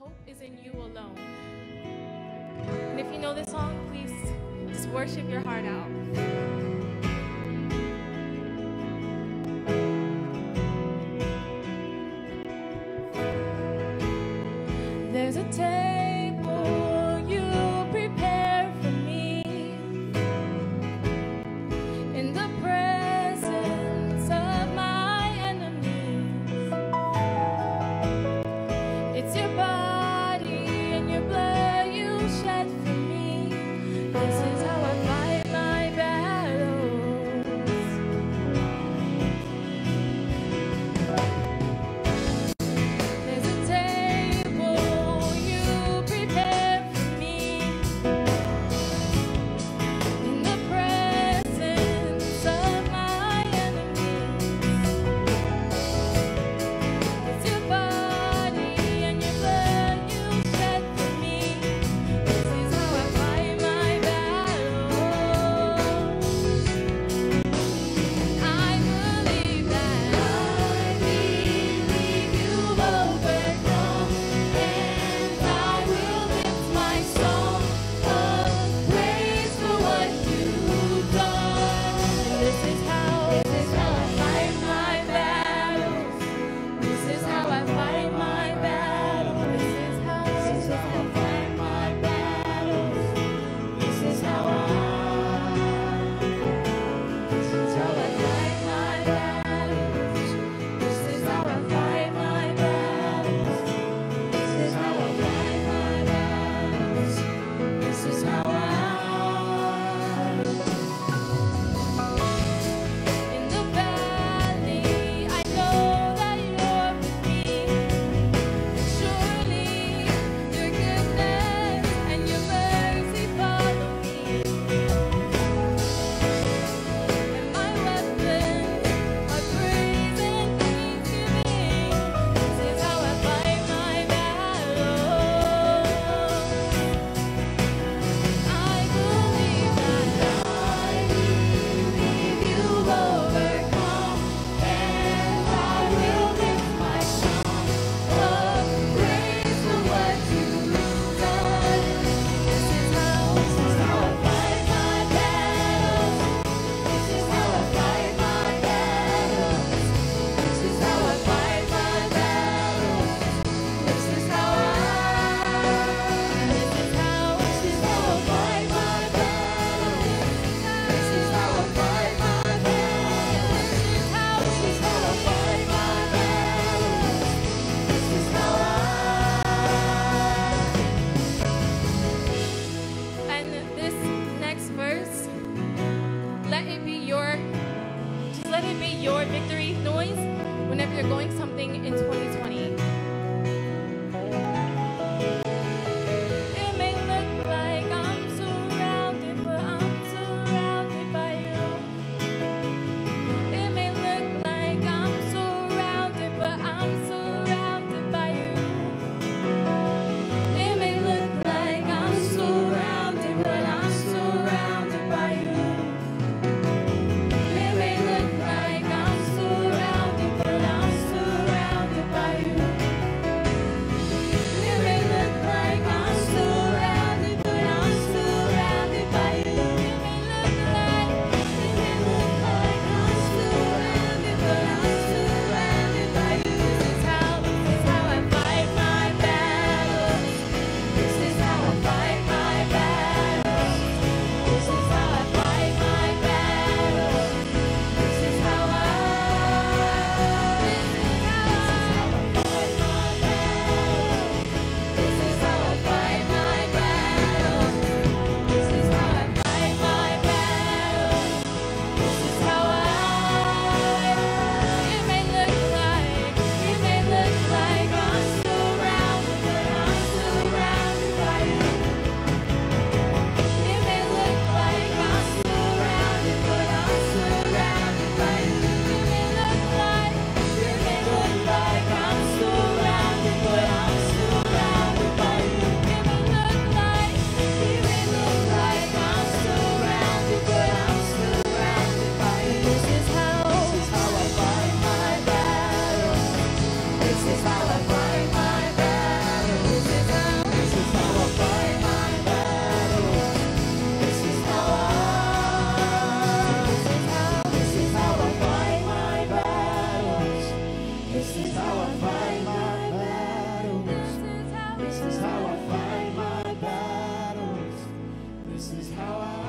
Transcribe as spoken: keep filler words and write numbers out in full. hope is in you alone. And if you know this song, please just worship your heart out. There's a table you prepare for me in the presence of my enemies. It's your body and your blood you shed for me. This is how I fight my battles. There's a table you prepare for me in the presence of my enemies. It's your body and your blood This is how I fight my battles. This is how I